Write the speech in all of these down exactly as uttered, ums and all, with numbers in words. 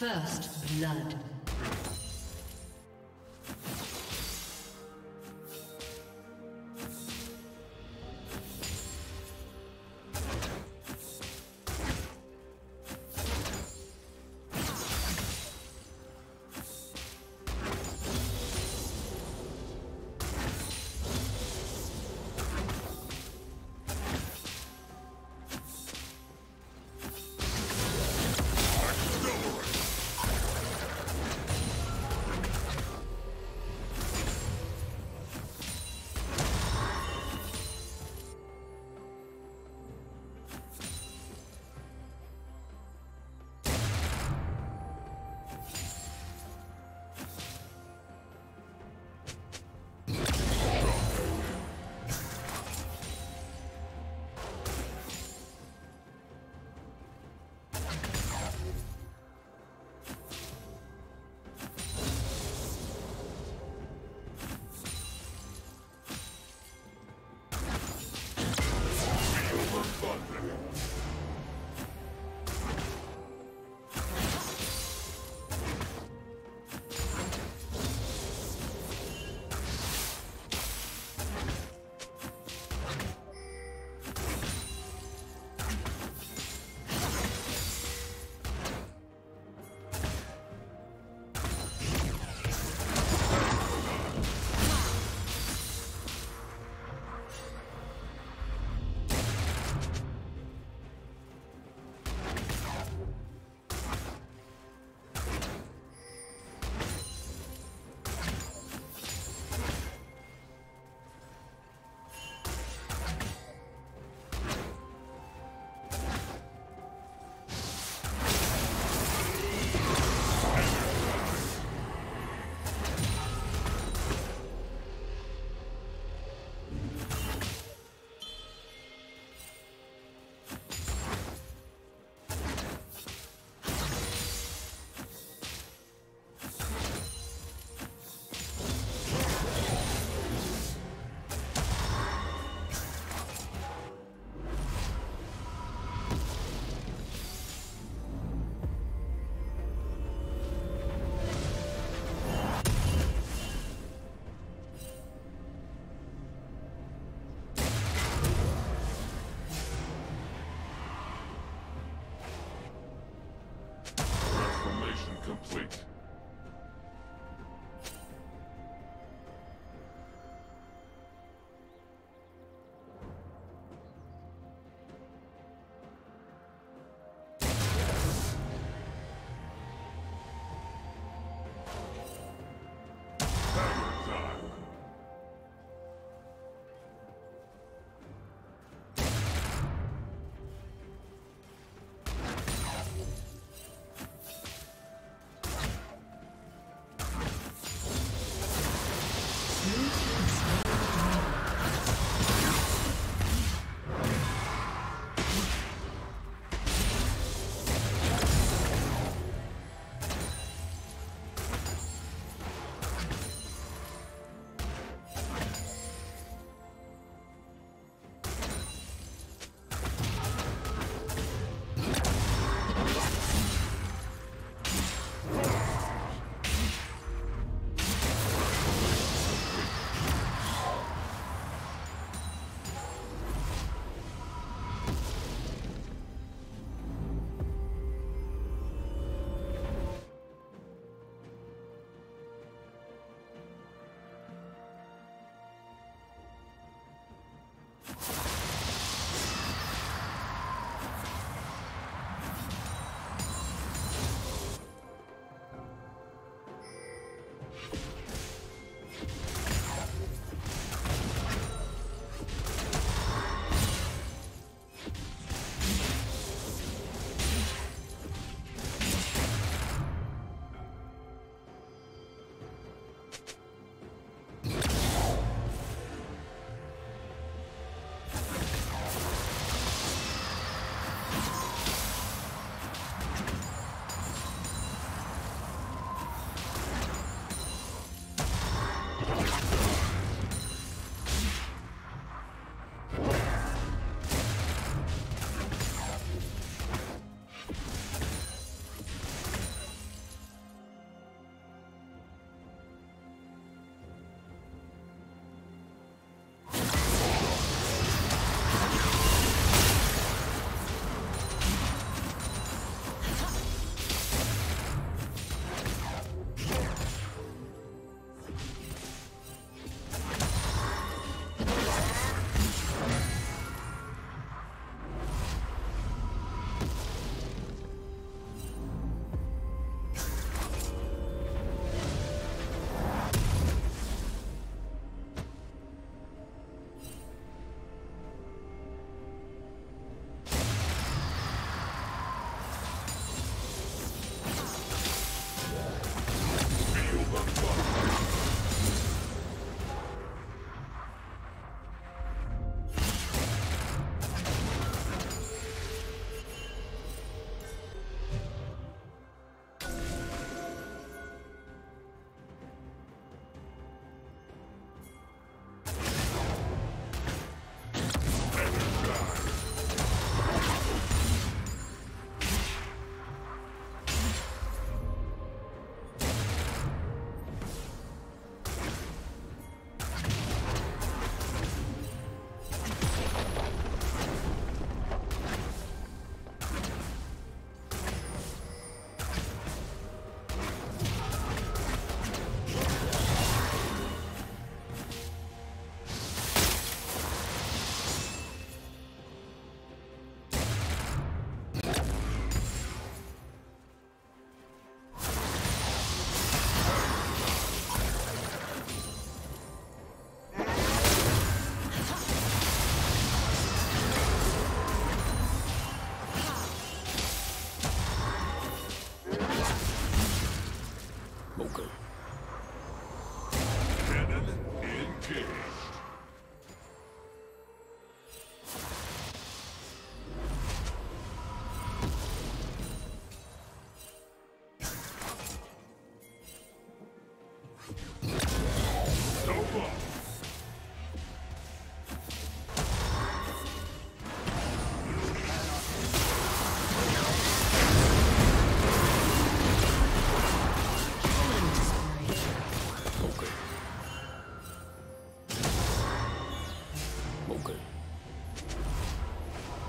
First blood.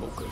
spoken.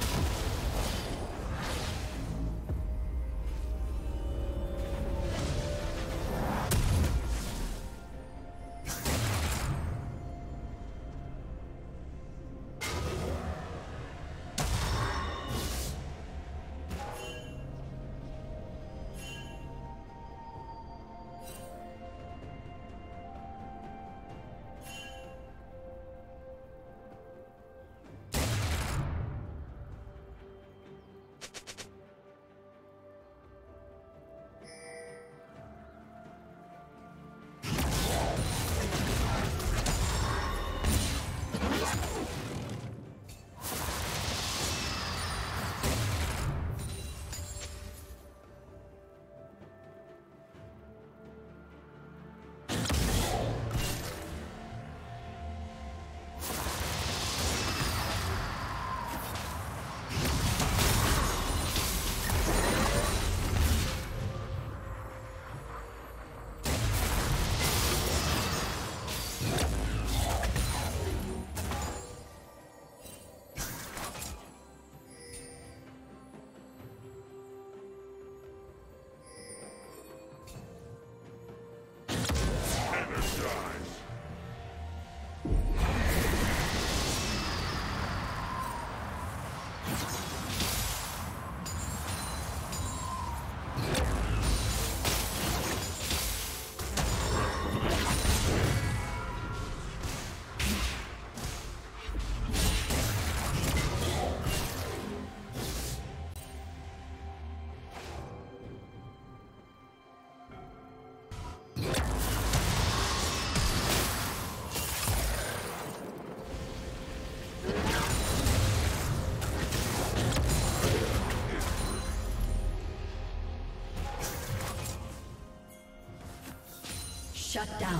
Shut down.